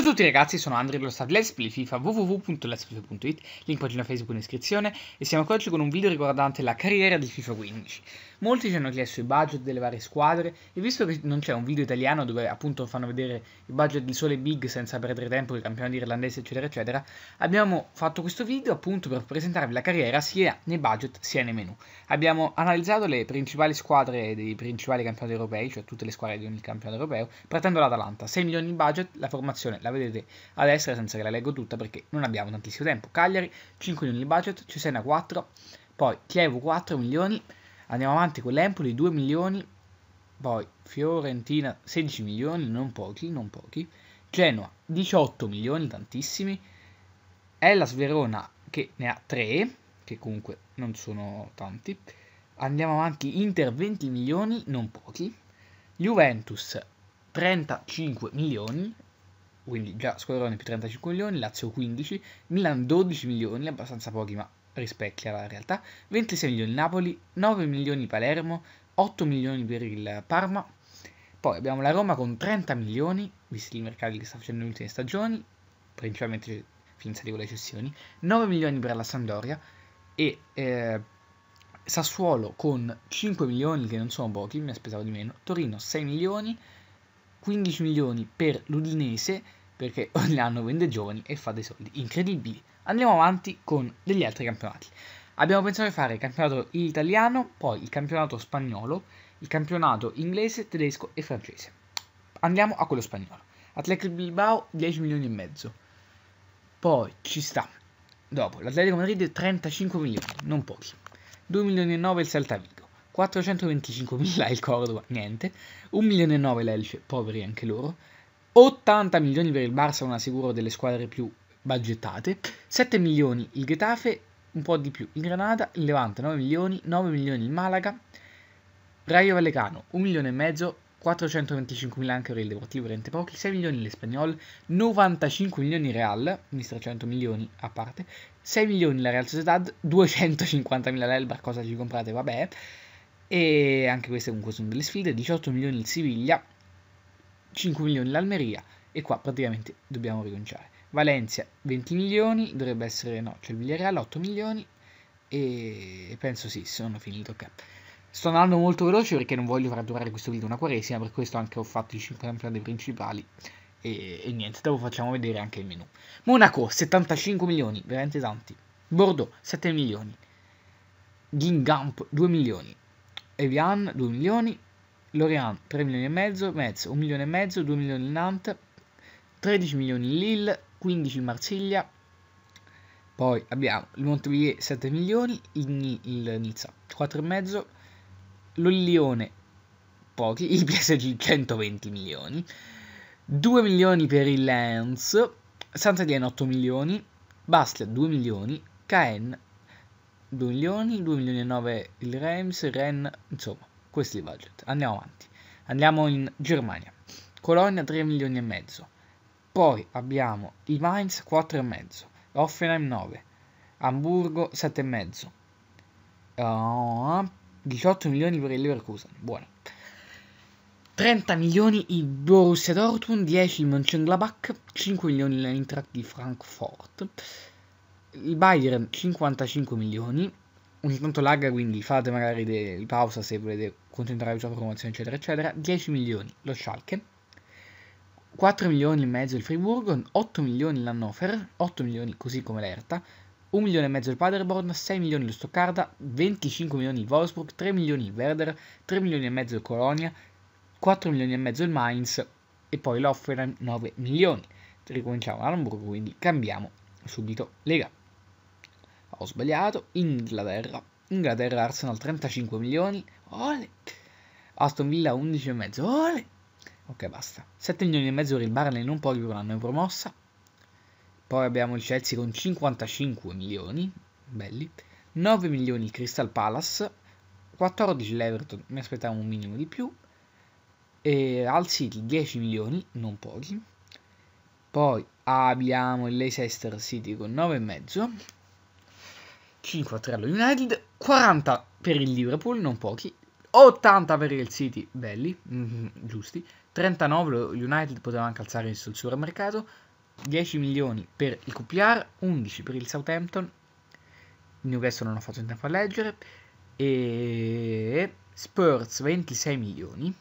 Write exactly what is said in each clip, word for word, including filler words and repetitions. Ciao a tutti ragazzi, sono Andri dello Stad Let's Play FIFA, w w w punto let's play punto it, link pagina Facebook in descrizione, e siamo qua oggi con un video riguardante la carriera di FIFA quindici. Molti ci hanno chiesto i budget delle varie squadre, e visto che non c'è un video italiano dove appunto fanno vedere i budget di sole big senza perdere tempo, il campionato irlandese eccetera eccetera, abbiamo fatto questo video appunto per presentarvi la carriera sia nei budget sia nei menu. Abbiamo analizzato le principali squadre dei principali campionati europei, cioè tutte le squadre di ogni campionato europeo, partendo dall'Atalanta, sei milioni di budget, la formazione la vedete a destra senza che la leggo tutta perché non abbiamo tantissimo tempo. Cagliari cinque milioni di budget, Cesena quattro, poi Chievo quattro milioni, andiamo avanti con l'Empoli due milioni, poi Fiorentina sedici milioni, non pochi, non pochi, Genoa diciotto milioni, tantissimi, Hellas Verona che ne ha tre, che comunque non sono tanti, andiamo avanti Inter venti milioni, non pochi, Juventus trentacinque milioni, quindi già squadrone più trentacinque milioni, Lazio quindici, Milan dodici milioni, abbastanza pochi ma rispecchia la realtà, ventisei milioni Napoli, nove milioni Palermo, otto milioni per il Parma, poi abbiamo la Roma con trenta milioni, visti i mercati che sta facendo nelle ultime stagioni, principalmente finza di quelle cessioni, nove milioni per la Sampdoria, e eh, Sassuolo con cinque milioni che non sono pochi, mi aspettavo di meno, Torino sei milioni, quindici milioni per l'Udinese, perché ogni anno vende giovani e fa dei soldi incredibili. Andiamo avanti con degli altri campionati. Abbiamo pensato di fare il campionato italiano, poi il campionato spagnolo, il campionato inglese, tedesco e francese. Andiamo a quello spagnolo. Atletico Bilbao dieci milioni e mezzo. Poi ci sta. Dopo l'Atletico Madrid trentacinque milioni, non pochi. due milioni e nove il Celta Vigo. quattrocentoventicinquemila il Cordoba, niente, un milione e nove l'Elce, poveri anche loro, ottanta milioni per il Barça, una sicuro delle squadre più budgettate, sette milioni il Getafe, un po' di più il Granada, il Levante nove milioni, nove milioni il Malaga, Rayo Vallecano un milione e mezzo, quattrocentoventicinquemila anche per il Deportivo, veramente pochi, sei milioni l'Espagnol, novantacinque milioni il Real, mister cento milioni a parte, sei milioni la Real Sociedad, duecentocinquantamila l'Elbar, cosa ci comprate, vabbè, e anche queste comunque sono delle sfide, diciotto milioni il Siviglia, cinque milioni l'Almeria, e qua praticamente dobbiamo ricominciare. Valencia venti milioni, dovrebbe essere, no, c'è il Villarreal otto milioni, e penso sì, sono finito, ok. Sto andando molto veloce perché non voglio far durare questo video una quaresima, per questo anche ho fatto i cinque campionati principali, e, e niente, dopo facciamo vedere anche il menu. Monaco settantacinque milioni, veramente tanti, Bordeaux sette milioni, Gingamp due milioni, Evian due milioni, Lorient tre milioni e mezzo, Metz un milione e mezzo, due milioni Nantes, tredici milioni Lille, quindici Marsiglia, poi abbiamo il Montpellier sette milioni, il, il Nizza quattro e mezzo, lo Lione pochi, il P S G centoventi milioni, due milioni per il Lens, Saint-Étienne otto milioni, Bastia due milioni, Caen due milioni, due milioni e nove il Reims, Rennes, insomma, questi i budget. Andiamo avanti. Andiamo in Germania. Colonia tre milioni e mezzo. Poi abbiamo i Mainz quattro e mezzo, Hoffenheim nove, Hamburgo sette e mezzo. Uh, diciotto milioni per il Leverkusen, buono. trenta milioni il Borussia Dortmund, dieci il Mönchengladbach, cinque milioni l'Eintracht di Frankfurt. Il Bayern cinquantacinque milioni, ogni tanto lagga, quindi fate magari di pausa se volete concentrarvi sulla promozione eccetera eccetera, dieci milioni lo Schalke, quattro milioni e mezzo il Friburgo, otto milioni l'Hannover, otto milioni così come l'Erta, un milione e mezzo il Paderborn, sei milioni lo Stoccarda, venticinque milioni il Wolfsburg, tre milioni il Werder, tre milioni e mezzo il Colonia, quattro milioni e mezzo il Mainz, e poi l'Hoffenheim nove milioni. Ricominciamo all'Hamburgo, quindi cambiamo subito lega. Ho sbagliato, Inghilterra, Inghilterra Arsenal trentacinque milioni, ole, Aston Villa undici e mezzo, ole, ok basta, sette milioni e mezzo per il Barney, non pochi per un'anno in promossa, poi abbiamo il Chelsea con cinquantacinque milioni, belli, nove milioni il Crystal Palace, quattordici l'Everton, mi aspettavo un minimo di più, e al City dieci milioni, non pochi, poi abbiamo il Leicester City con nove e mezzo, cinque a tre allo United, quaranta per il Liverpool, non pochi, ottanta per il City, belli, mm-hmm, giusti, trentanove lo United poteva anche alzare sul supermercato, dieci milioni per il Q P R, undici per il Southampton, il Newcastle non ho fatto in tempo a leggere, e Spurs ventisei milioni,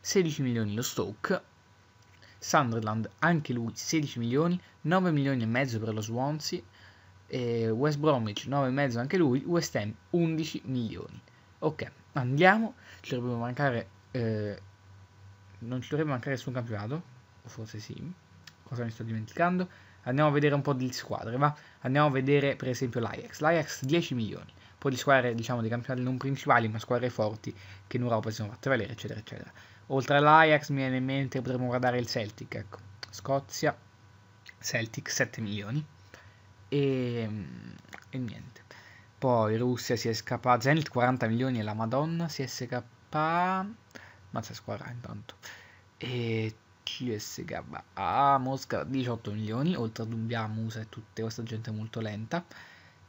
sedici milioni lo Stoke, Sunderland anche lui sedici milioni, nove milioni e mezzo per lo Swansea, e West Bromwich nove e mezzo anche lui, West Ham undici milioni. Ok, andiamo, ci dovrebbe mancare eh, non ci dovrebbe mancare nessun campionato, o forse sì, cosa mi sto dimenticando. Andiamo a vedere un po' di squadre, va? Andiamo a vedere per esempio l'Ajax, l'Ajax dieci milioni, poi di squadre, diciamo, di campionati non principali, ma squadre forti che in Europa si sono fatte valere, eccetera eccetera. Oltre all'Ajax mi viene in mente, potremmo guardare il Celtic, ecco, Scozia, Celtic sette milioni, e, e niente. Poi Russia, C S K A, Zenit quaranta milioni e la Madonna, C S K A, mazza squadra intanto, e C S K A a Mosca diciotto milioni, oltre a Dumbia, Musa e tutta questa gente molto lenta,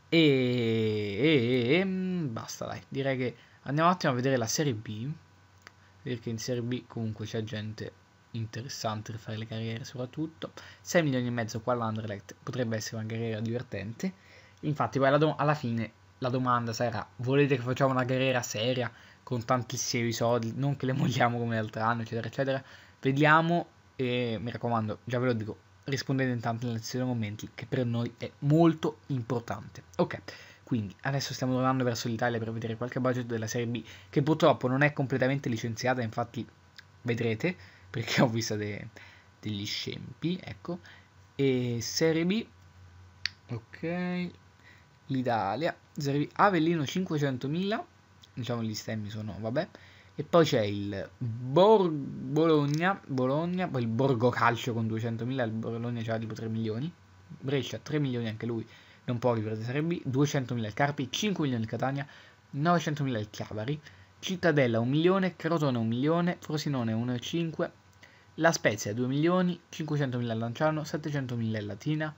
e, e, e basta, dai, direi che andiamo un attimo a vedere la Serie B, perché in Serie B comunque c'è gente interessante per fare le carriere soprattutto. sei milioni e mezzo qua l'Anderlecht, potrebbe essere una carriera divertente, infatti poi alla, alla fine la domanda sarà: volete che facciamo una carriera seria con tantissimi soldi, non che le molliamo come l'altro anno, eccetera eccetera? Vediamo, e mi raccomando, già ve lo dico, rispondete intanto nella sezione commenti, che per noi è molto importante. Ok, quindi adesso stiamo tornando verso l'Italia per vedere qualche budget della Serie B, che purtroppo non è completamente licenziata, infatti vedrete, perché ho visto de degli scempi, ecco. E Serie B, ok, l'Italia, Serie B, Avellino cinquecentomila, diciamo gli stemmi sono, vabbè. E poi c'è il Bor Bologna, Bologna, poi il Borgo Calcio con duecentomila, il Bologna c'ha tipo tre milioni, Brescia tre milioni anche lui, non può riprendere Serie B, duecentomila il Carpi, cinque milioni il Catania, novecentomila il Chiavari, Cittadella un milione, Crotone un milione, Frosinone uno virgola cinque, La Spezia due milioni, cinquecentomila il Lanciano, settecentomila il Latina.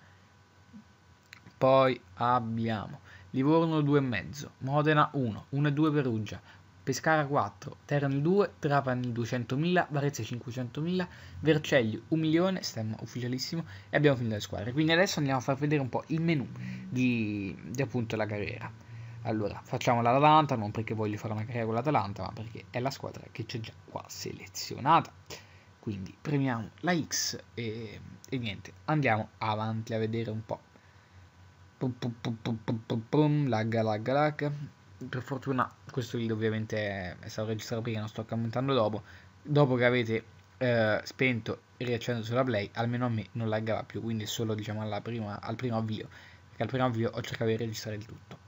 Poi abbiamo Livorno due virgola cinque, Modena uno, uno virgola due Perugia, Pescara quattro, Terni due, Trapani duecentomila, Varese cinquecentomila, Vercelli un milione, stemma ufficialissimo, e abbiamo finito le squadre. Quindi adesso andiamo a far vedere un po' il menu di, di appunto la carriera. Allora, facciamo l'Atalanta, non perché voglio fare una carriera con l'Atalanta, ma perché è la squadra che c'è già qua selezionata. Quindi premiamo la X e, e niente, andiamo avanti a vedere un po'. Pum, pum, pum, pum, pum, pum, pum, lagga, lagga, lagga. Per fortuna questo video ovviamente è stato registrato prima, non sto commentando dopo. Dopo che avete eh, spento e riaccendo sulla play, almeno a me non laggava più, quindi solo, diciamo, alla prima, al primo avvio, perché al primo avvio ho cercato di registrare il tutto.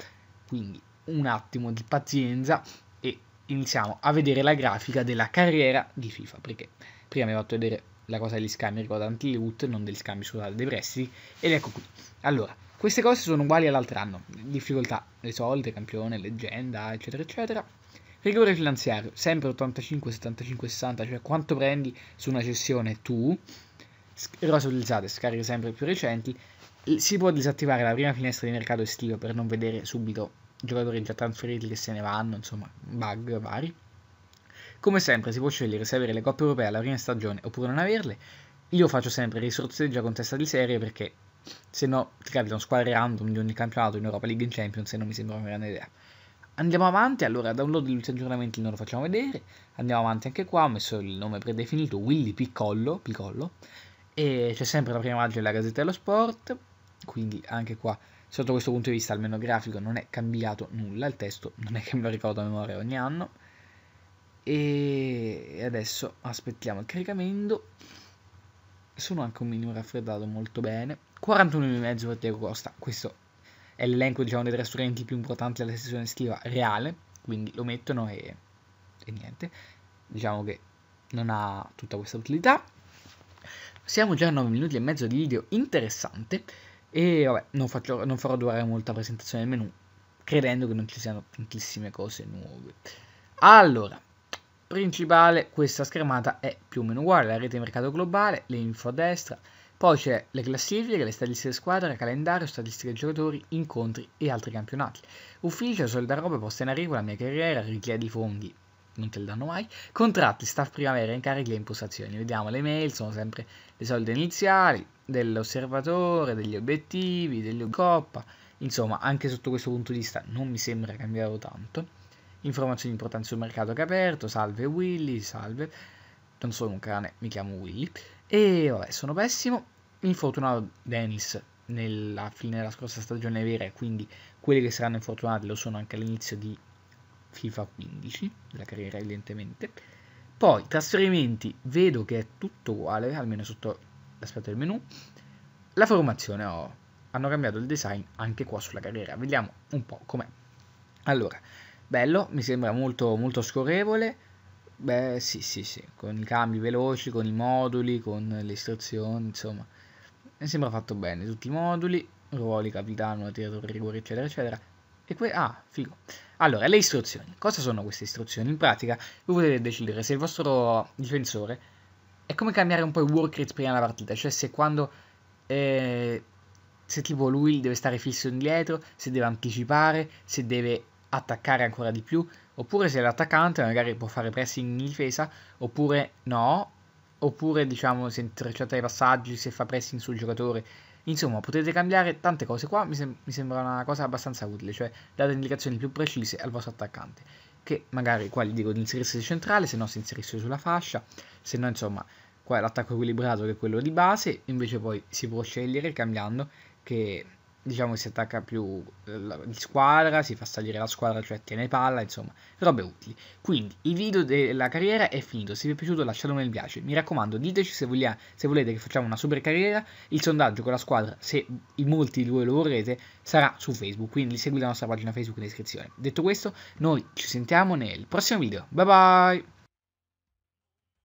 Quindi un attimo di pazienza e iniziamo a vedere la grafica della carriera di FIFA, perché prima mi ho fatto vedere la cosa degli scambi, ricordo, anti-loot, non degli scambi, scusate, dei prestiti, ed ecco qui. Allora, queste cose sono uguali all'altro anno, difficoltà, le solite, campione, leggenda, eccetera eccetera. Rigore finanziario, sempre ottantacinque, settantacinque, sessanta, cioè quanto prendi su una cessione tu. Rose utilizzate, scariche sempre più recenti. Si può disattivare la prima finestra di mercato estivo per non vedere subito giocatori già trasferiti che se ne vanno, insomma, bug vari. Come sempre si può scegliere se avere le coppe europee alla prima stagione oppure non averle. Io faccio sempre risorseggia con testa di serie, perché se no ti capitano squadre random di ogni campionato, in Europa League, in Champions, e non mi sembra una grande idea. Andiamo avanti, allora download gli aggiornamenti non lo facciamo vedere, andiamo avanti anche qua, ho messo il nome predefinito, Willy Piccollo, Piccollo, e c'è sempre la prima pagina della Gazzetta dello Sport, quindi anche qua sotto questo punto di vista almeno grafico non è cambiato nulla, il testo non è che me lo ricordo a memoria ogni anno. E adesso aspettiamo il caricamento. Sono anche un minimo raffreddato, molto bene. quarantuno e mezzo per Diego Costa. Questo è l'elenco, diciamo, dei trasferimenti più importanti della sessione estiva reale, quindi lo mettono e, e niente, diciamo che non ha tutta questa utilità. Siamo già a nove minuti e mezzo di video interessante, e vabbè, non, faccio, non farò durare molta presentazione del menu, credendo che non ci siano tantissime cose nuove. Allora, principale, questa schermata è più o meno uguale, la rete di mercato globale, le info a destra, poi c'è le classifiche, le statistiche di squadra, calendario, statistiche di giocatori, incontri e altri campionati. Ufficio, solda roba, posta in arrivo, la mia carriera, richiedi fondi non te le danno mai. Contratti, staff primavera, incarichi e impostazioni. Vediamo le mail, sono sempre le solite iniziali, dell'osservatore, degli obiettivi, degli coppa. Insomma, anche sotto questo punto di vista non mi sembra cambiato tanto. Informazioni importanti sul mercato che è aperto, salve Willy, salve, non sono un cane, mi chiamo Willy. E vabbè, sono pessimo, infortunato Dennis nella fine della scorsa stagione vera, quindi quelli che saranno infortunati lo sono anche all'inizio di FIFA quindici, della carriera evidentemente. Poi trasferimenti, vedo che è tutto uguale, almeno sotto l'aspetto del menu. La formazione, oh, hanno cambiato il design anche qua sulla carriera, vediamo un po' com'è. Allora, bello, mi sembra molto, molto scorrevole. Beh, sì, sì, sì, con i cambi veloci, con i moduli, con le istruzioni, insomma, mi sembra fatto bene. Tutti i moduli, ruoli, capitano, tiratore, rigore, eccetera, eccetera. E qui, ah, figo. Allora, le istruzioni. Cosa sono queste istruzioni? In pratica, voi potete decidere se il vostro difensore è come cambiare un po' il work rate prima della partita, cioè se quando... Eh, se tipo lui deve stare fisso indietro, se deve anticipare, se deve... attaccare ancora di più, oppure se l'attaccante magari può fare pressing in difesa, oppure no, oppure diciamo se intercetta i passaggi, se fa pressing sul giocatore. Insomma, potete cambiare tante cose qua, mi, sem mi sembra una cosa abbastanza utile, cioè date indicazioni più precise al vostro attaccante, che magari qua gli dico di inserirsi centrale, se no si inserisce sulla fascia, se no insomma qua è l'attacco equilibrato che è quello di base, invece poi si può scegliere cambiando che... diciamo si attacca più di squadra, si fa salire la squadra, cioè tiene palla, insomma, robe utili. Quindi il video della carriera è finito, se vi è piaciuto lasciate un mi piace, mi raccomando diteci se, voglia, se volete che facciamo una super carriera, il sondaggio con la squadra, se in molti di voi lo vorrete, sarà su Facebook, quindi seguite la nostra pagina Facebook in descrizione. Detto questo, noi ci sentiamo nel prossimo video, bye bye!